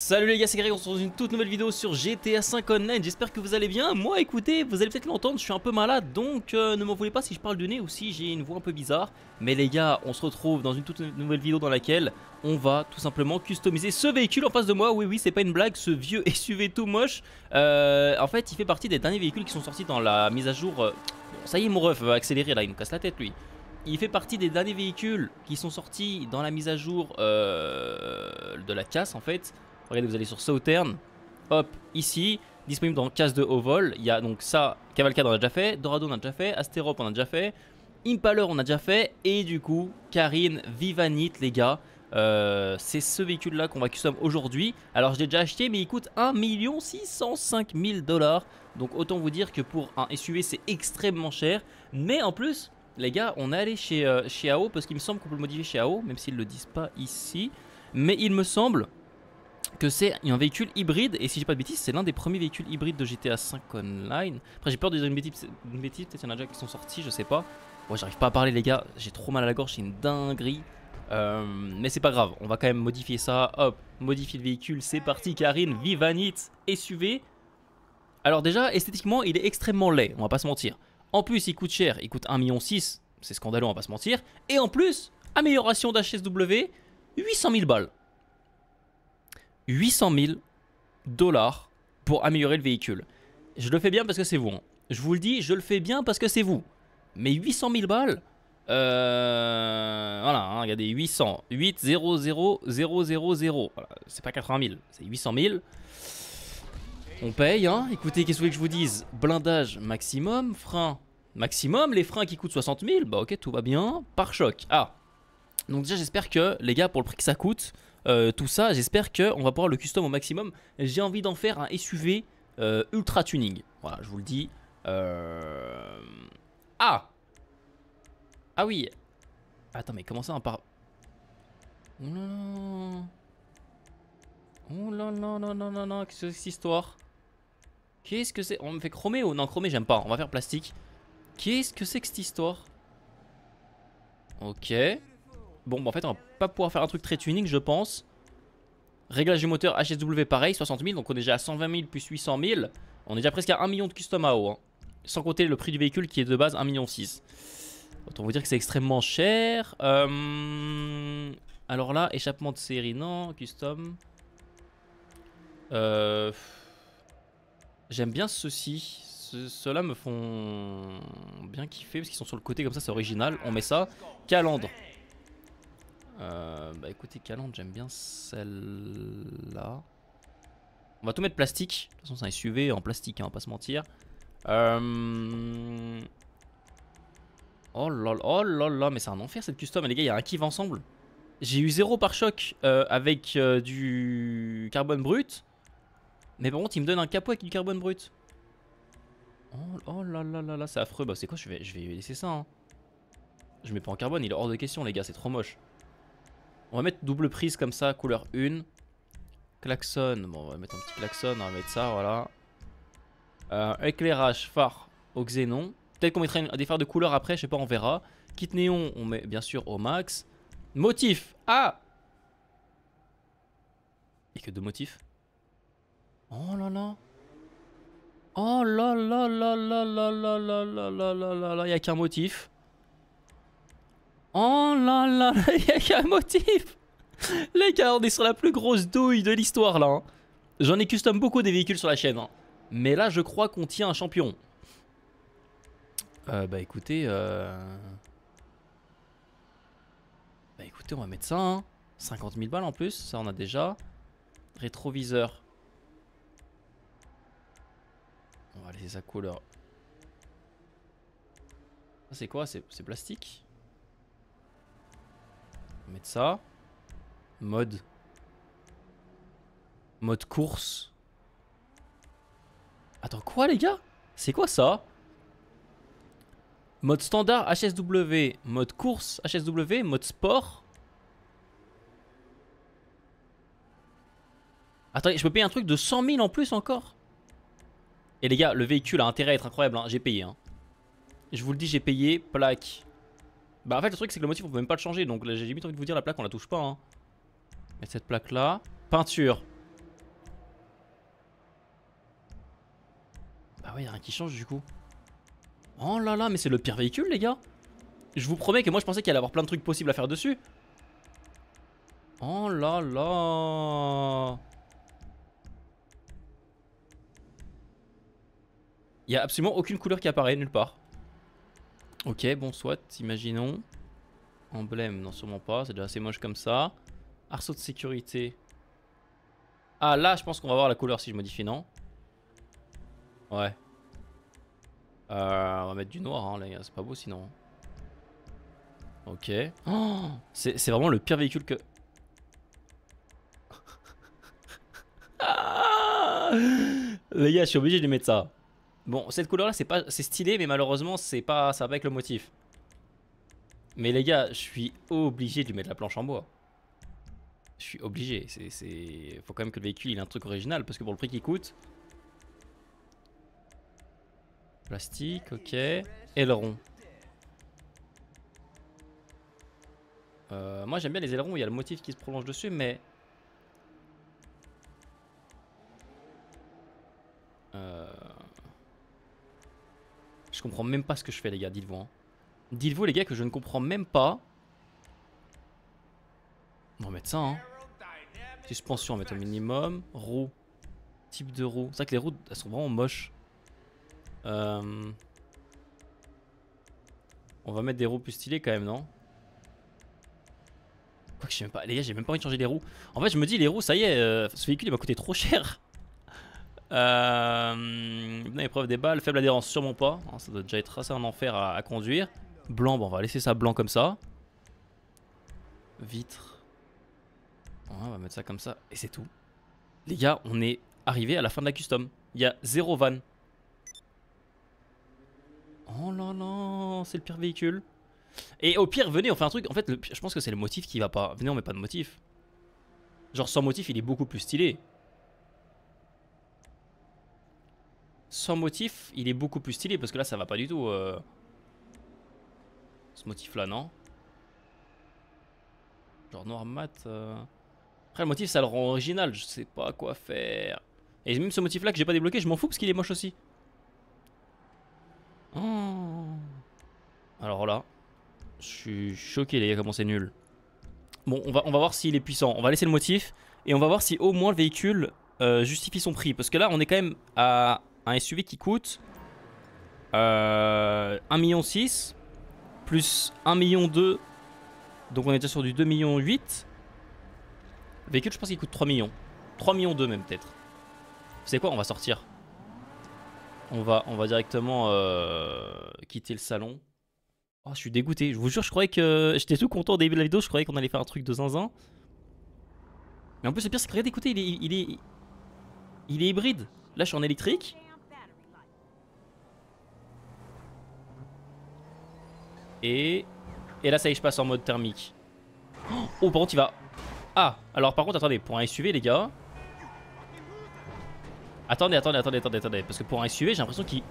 Salut les gars, c'est Greg, on se retrouve dans une toute nouvelle vidéo sur GTA 5 Online, j'espère que vous allez bien. Moi écoutez, vous allez peut-être l'entendre, je suis un peu malade, donc ne m'en voulez pas si je parle du nez ou si j'ai une voix un peu bizarre. Mais les gars, on se retrouve dans une toute nouvelle vidéo dans laquelle on va tout simplement customiser ce véhicule en face de moi. Oui, c'est pas une blague, ce vieux SUV tout moche, en fait il fait partie des derniers véhicules qui sont sortis dans la mise à jour. Bon, ça y est, mon ref va accélérer là, il nous casse la tête lui. Il fait partie des derniers véhicules qui sont sortis dans la mise à jour de la casse en fait. Regardez, vous allez sur Southern, hop, ici, disponible dans casse de haut vol. Il y a donc ça, Cavalcade on a déjà fait, Dorado on a déjà fait, Asterop on a déjà fait, Impaler on a déjà fait, et du coup, Karin Vivanit les gars. C'est ce véhicule là qu'on va custom aujourd'hui. Alors je l'ai déjà acheté mais il coûte 1 605 000 $. Donc autant vous dire que pour un SUV c'est extrêmement cher. Mais en plus, les gars, on est allé chez A.O. parce qu'il me semble qu'on peut le modifier chez A.O. même s'ils ne le disent pas ici. Mais il me semble que c'est un véhicule hybride, et si j'ai pas de bêtises, c'est l'un des premiers véhicules hybrides de GTA 5 Online. Après, j'ai peur de dire une bêtise, peut-être qu'il y en a déjà qui sont sortis, je sais pas. Ouais, j'arrive pas à parler, les gars, j'ai trop mal à la gorge, c'est une dinguerie. Mais c'est pas grave, on va quand même modifier ça. Hop, modifier le véhicule, c'est parti, Karin Vivanit, SUV. Alors, déjà, esthétiquement, il est extrêmement laid, on va pas se mentir. En plus, il coûte cher, il coûte 1,6 million, c'est scandaleux, on va pas se mentir. Et en plus, amélioration d'HSW, 800 000 balles. 800 000 $ pour améliorer le véhicule. Je le fais bien parce que c'est vous. Hein. Je vous le dis, je le fais bien parce que c'est vous. Mais 800 000 balles, voilà, hein, regardez, 800, 8, 0, 0, 0, 0, 0. Voilà, c'est pas 80 000, c'est 800 000. On paye, hein. Écoutez, qu'est-ce que vous voulez que je vous dise? Blindage maximum, frein maximum, les freins qui coûtent 60 000, bah ok, tout va bien. Pare-choc, ah. Donc déjà, j'espère que, les gars, pour le prix que ça coûte, tout ça, j'espère qu'on va pouvoir le custom au maximum. J'ai envie d'en faire un SUV ultra tuning. Voilà, je vous le dis. Ah! Ah oui! Attends, mais comment ça on part... Oh là là là là là là, qu'est-ce que c'est cette histoire? Qu'est-ce que c'est? On me fait chromé ou... Non, chromé, j'aime pas. On va faire plastique. Qu'est-ce que c'est que cette histoire? Ok. Bon, bah en fait, on va pas pouvoir faire un truc très tuning, je pense. Réglage du moteur HSW, pareil, 60 000. Donc, on est déjà à 120 000 plus 800 000. On est déjà presque à 1 million de custom AO. Hein. Sans compter le prix du véhicule qui est de base 1,6 million. Autant vous dire que c'est extrêmement cher. Alors là, échappement de série, non. Custom. J'aime bien ceci. Ceux-là me font bien kiffer parce qu'ils sont sur le côté comme ça, c'est original. On met ça. Calandre. Bah écoutez, Calandre, j'aime bien celle-là. On va tout mettre plastique. De toute façon, c'est un SUV en plastique, hein, on va pas se mentir. Oh là là, mais c'est un enfer cette custom. Et les gars, il y a un kiff ensemble. J'ai eu 0 pare-choc avec du carbone brut. Mais par contre, il me donne un capot avec du carbone brut. Oh là là là là, c'est affreux. Bah, c'est quoi, je vais laisser ça. Hein. Je mets pas en carbone, il est hors de question, les gars, c'est trop moche. On va mettre double prise comme ça, couleur 1. Klaxon, bon on va mettre un petit klaxon, on va mettre ça, voilà. Éclairage, phare au xénon. Peut-être qu'on mettra des phares de couleur après, je sais pas, on verra. Kit néon, on met bien sûr au max. Motif, ah! Il n'y a que 2 motifs. Oh là là! Oh là là là là là là là là là là là là, il n'y a qu'un motif. Oh là là, il n'y a qu'un motif. Les gars, on est sur la plus grosse douille de l'histoire là. Hein. J'en ai custom beaucoup des véhicules sur la chaîne. Hein. Mais là, je crois qu'on tient un champion. Bah écoutez... Bah écoutez, on va mettre ça. Hein. 50 000 balles en plus, ça on a déjà. Rétroviseur. On va laisser sa couleur. Ça c'est quoi? C'est plastique? Mettre ça. Mode. Mode course. Attends, quoi les gars? C'est quoi ça? Mode standard HSW. Mode course HSW. Mode sport. Attendez, je peux payer un truc de 100 000 en plus encore? Et les gars, le véhicule a intérêt à être incroyable. Hein. J'ai payé. Hein. Je vous le dis, j'ai payé. Plaque. Bah en fait le truc c'est que le motif on peut même pas le changer, donc j'ai limite envie de vous dire la plaque on la touche pas hein. Mettre cette plaque là. Peinture. ouais, y'a rien qui change du coup. Oh là là, mais c'est le pire véhicule les gars. Je vous promets que moi je pensais qu'il allait avoir plein de trucs possibles à faire dessus. Oh là là. Il n'y a absolument aucune couleur qui apparaît nulle part. Ok, bon soit, imaginons. Emblème, non sûrement pas, c'est déjà assez moche comme ça. Arceau de sécurité. Ah là je pense qu'on va voir la couleur si je modifie, non? Ouais. On va mettre du noir hein, les gars, c'est pas beau sinon. Ok. Oh, c'est vraiment le pire véhicule que... ah les gars, je suis obligé de mettre ça. Bon, cette couleur là, c'est stylé, mais malheureusement, c'est pas, ça va pas avec le motif. Mais les gars, je suis obligé de lui mettre la planche en bois. Je suis obligé. Faut quand même que le véhicule il ait un truc original, parce que pour le prix qu'il coûte... Plastique, ok. Aileron. Moi j'aime bien les ailerons où il y a le motif qui se prolonge dessus, mais... Je comprends même pas ce que je fais les gars, dites-vous. Hein. Dites-vous les gars que je ne comprends même pas. On va mettre ça. Hein. Suspension, on va mettre au minimum. Roue. Type de roue. C'est vrai que les roues, elles sont vraiment moches. On va mettre des roues plus stylées quand même, non? Quoique, je sais même pas. Les gars, j'ai même pas envie de changer les roues. En fait, je me dis, les roues, ça y est, ce véhicule il m'a coûté trop cher. Épreuve des balles, faible adhérence, sûrement pas. Ça doit déjà être assez un enfer à conduire. Blanc, bon, on va laisser ça blanc comme ça. Vitre. On va mettre ça comme ça et c'est tout. Les gars, on est arrivé à la fin de la custom. Il y a 0 van. Oh là là, c'est le pire véhicule. Et au pire, venez, on fait un truc. En fait, je pense que c'est le motif qui va pas. Venez, on met pas de motif. Genre, sans motif, il est beaucoup plus stylé. Sans motif, il est beaucoup plus stylé parce que là ça va pas du tout. Ce motif là, non? Genre noir mat. Après le motif ça le rend original, je sais pas quoi faire. Et même ce motif là que j'ai pas débloqué, je m'en fous parce qu'il est moche aussi. Oh. Alors là, je suis choqué les gars, comment c'est nul. Bon, on va voir s'il est puissant. On va laisser le motif et on va voir si au moins le véhicule justifie son prix. Parce que là on est quand même à. Un SUV qui coûte 1,6 million plus 1,2 million. Donc on est déjà sur du 2,8 millions. Le véhicule, je pense qu'il coûte 3 millions. 3,2 millions même peut-être. Vous savez quoi? On va sortir. On va directement quitter le salon. Oh, je suis dégoûté. Je vous jure, je croyais que... J'étais tout content au début de la vidéo. Je croyais qu'on allait faire un truc de zinzin. Mais en plus, le pire, c'est que regardez, écoutez, il est hybride. Là, je suis en électrique. Et là ça y est, je passe en mode thermique. Oh par contre il va... Ah alors par contre attendez, pour un SUV les gars... Attendez. Parce que pour un SUV j'ai l'impression qu'il...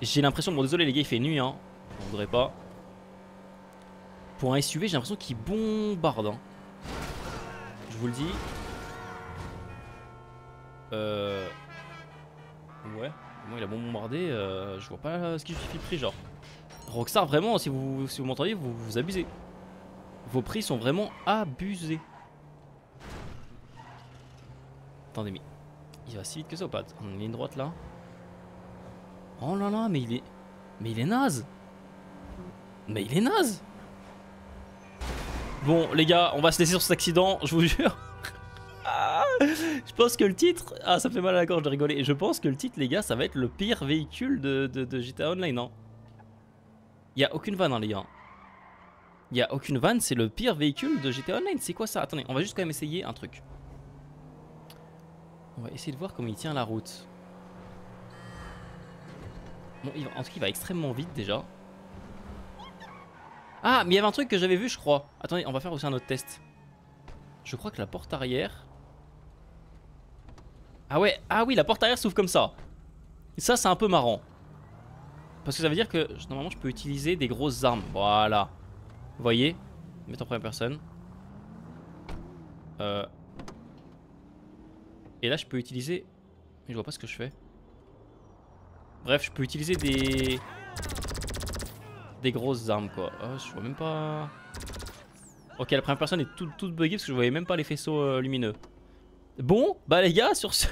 J'ai l'impression... Bon désolé les gars, il fait nuit hein. On voudrait pas. Pour un SUV j'ai l'impression qu'il bombarde hein. Je vous le dis. Ouais. Bon, il a bombardé. Je vois pas ce qui justifie le prix genre. Rockstar, vraiment, si vous m'entendez, vous abusez. Vos prix sont vraiment abusés. Attendez, mais il va si vite que ça ou pas? On a une ligne droite là. Oh là là, mais il est naze. Mais il est naze. Bon, les gars, on va se laisser sur cet accident, je vous jure. Je pense que le titre... Ah, ça me fait mal à la gorge de rigoler. Et je pense que le titre, les gars, ça va être le pire véhicule de GTA Online, non? Il n'y a aucune vanne, hein, les gars. Il n'y a aucune vanne, c'est le pire véhicule de GTA Online. C'est quoi ça? Attendez, on va juste quand même essayer un truc. On va essayer de voir comment il tient la route. Bon, en tout cas, il va extrêmement vite déjà. Ah, mais il y avait un truc que j'avais vu, je crois. Attendez, on va faire aussi un autre test. Je crois que la porte arrière... Ah ouais, ah oui, la porte arrière s'ouvre comme ça. Et ça, c'est un peu marrant. Parce que ça veut dire que normalement je peux utiliser des grosses armes. Voilà. Vous voyez? Mettre en première personne. Et là je peux utiliser. Mais je vois pas ce que je fais. Bref, je peux utiliser des grosses armes quoi. Oh, je vois même pas... Ok, la première personne est toute buggée parce que je voyais même pas les faisceaux lumineux. Bon, bah les gars, sur ce...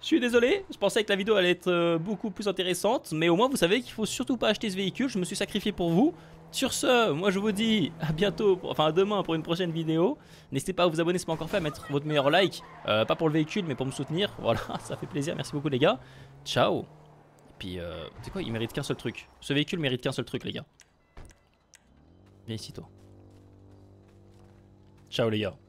Je suis désolé, je pensais que la vidéo allait être beaucoup plus intéressante. Mais au moins, vous savez qu'il faut surtout pas acheter ce véhicule. Je me suis sacrifié pour vous. Sur ce, moi je vous dis à bientôt, à demain pour une prochaine vidéo. N'hésitez pas à vous abonner si ce n'est pas encore fait, à mettre votre meilleur like. Pas pour le véhicule, mais pour me soutenir. Voilà, ça fait plaisir. Merci beaucoup les gars. Ciao. Et puis, c'est quoi, il mérite qu'un seul truc. Ce véhicule mérite qu'un seul truc les gars. Viens ici toi. Ciao les gars.